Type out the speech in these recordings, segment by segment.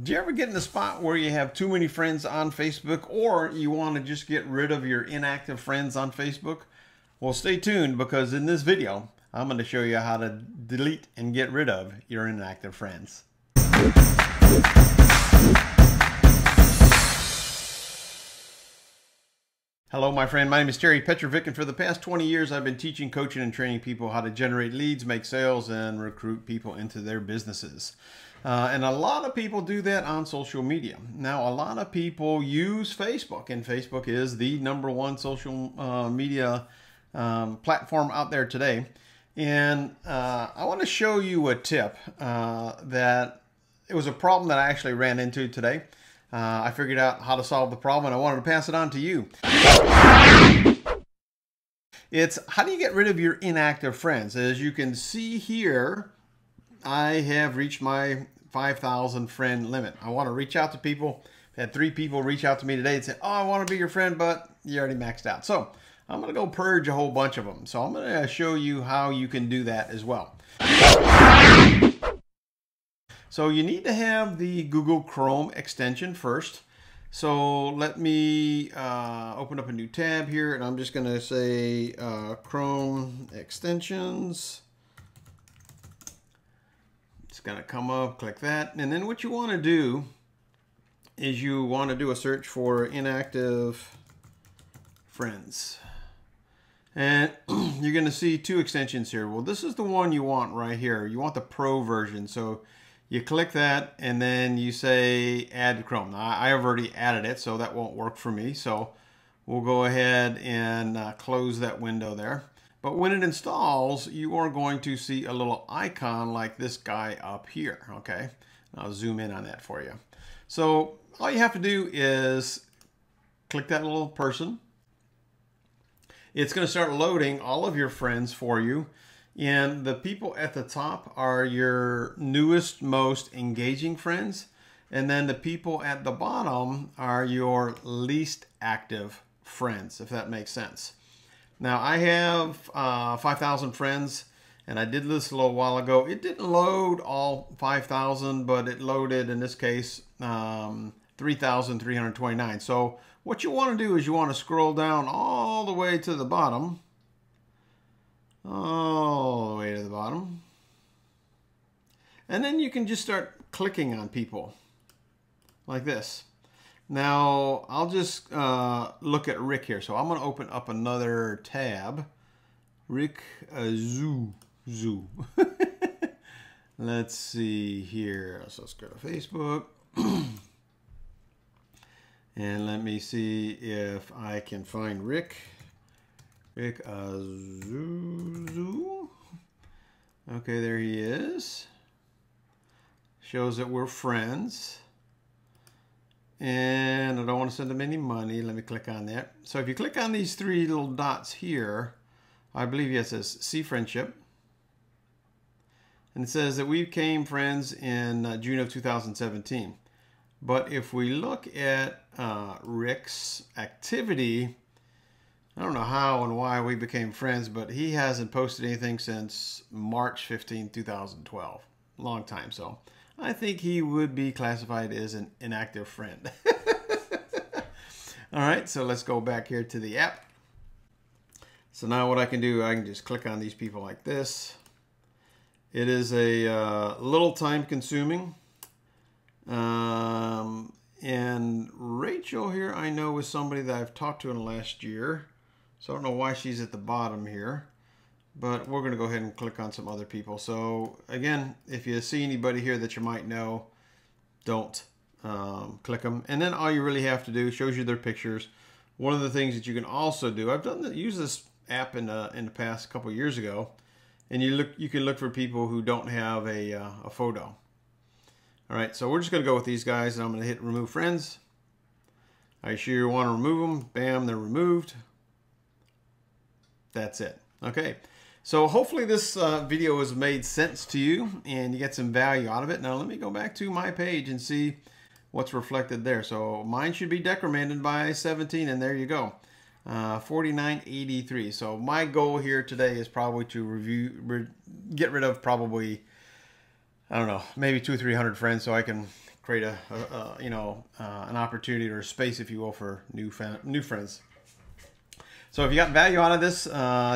Do you ever get in the spot where you have too many friends on Facebook, or you want to just get rid of your inactive friends on Facebook? Well, stay tuned, because in this video, I'm going to show you how to delete and get rid of your inactive friends. Hello, my friend. My name is Terry Petrovick, and for the past 20 years, I've been teaching, coaching, and training people how to generate leads, make sales, and recruit people into their businesses. And a lot of people do that on social media. Now, a lot of people use Facebook, and Facebook is the #1 social media platform out there today. And I want to show you a tip that it was a problem that I actually ran into today. I figured out how to solve the problem, and I wanted to pass it on to you. It's how do you get rid of your inactive friends? As you can see here, I have reached my 5,000 friend limit. I want to reach out to people. I've had 3 people reach out to me today and say, oh, I want to be your friend, but you already maxed out. So I'm going to go purge a whole bunch of them. So I'm going to show you how you can do that as well. So you need to have the Google Chrome extension first. So let me open up a new tab here, and I'm just going to say Chrome extensions. It's going to come up, click that. And then what you want to do is you want to do a search for inactive friends. And you're going to see 2 extensions here. Well, this is the one you want right here. You want the pro version. So you click that, and then you say add to Chrome. Now, I have already added it, so that won't work for me. So we'll go ahead and close that window there. But when it installs, you are going to see a little icon like this guy up here, okay? I'll zoom in on that for you. So all you have to do is click that little person. It's going to start loading all of your friends for you. And the people at the top are your newest, most engaging friends. And then the people at the bottom are your least active friends, if that makes sense. Now, I have 5,000 friends, and I did this a little while ago. It didn't load all 5,000, but it loaded, in this case, 3,329. So what you want to do is you want to scroll down all the way to the bottom. All the way to the bottom. And then you can just start clicking on people like this. Now, I'll just look at Rick here. So I'm going to open up another tab. Rick Azuzu. Let's see here. So let's go to Facebook. And let me see if I can find Rick. Rick Azuzu. Okay, there he is. Shows that we're friends. And I don't want to send them any money. Let me click on that. So if you click on these 3 little dots here, I believe it says see friendship. And it says that we became friends in June of 2017. But if we look at Rick's activity, I don't know how and why we became friends, but he hasn't posted anything since March 15, 2012. Long time, so I think he would be classified as an inactive friend. All right, so let's go back here to the app. So now what I can do, I can just click on these people like this. It is a little time consuming. And Rachel here, I know, is somebody that I've talked to in the last year. So I don't know why she's at the bottom here. But we're going to go ahead and click on some other people. So again, if you see anybody here that you might know, don't click them. And then all you really have to do, shows you their pictures. One of the things that you can also do, I've done use this app in the past, a couple years ago, and you can look for people who don't have a photo. All right, so we're just going to go with these guys, and I'm going to hit remove friends. I sure want to remove them. Bam, they're removed. That's it. Okay. So hopefully this video has made sense to you and you get some value out of it. Now let me go back to my page and see what's reflected there. So mine should be decremented by 17, and there you go, 49.83. So my goal here today is probably to get rid of probably, I don't know, maybe 200 or 300 friends so I can create an opportunity or a space, if you will, for new friends. So if you got value out of this,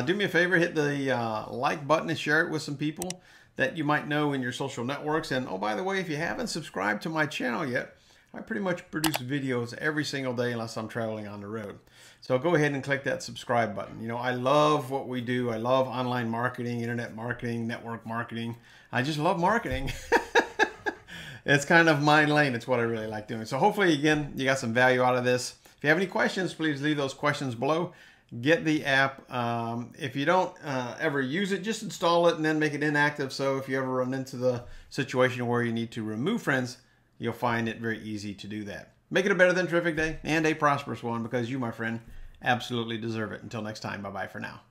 do me a favor, hit the like button and share it with some people that you might know in your social networks. And oh, by the way, if you haven't subscribed to my channel yet, I pretty much produce videos every single day unless I'm traveling on the road. So go ahead and click that subscribe button. You know, I love what we do. I love online marketing, internet marketing, network marketing. I just love marketing. It's kind of my lane. It's what I really like doing. So hopefully, again, you got some value out of this. If you have any questions, please leave those questions below. Get the app. If you don't ever use it, just install it and then make it inactive. So if you ever run into the situation where you need to remove friends, you'll find it very easy to do that. Make it a better than terrific day and a prosperous one, because you, my friend, absolutely deserve it. Until next time, bye-bye for now.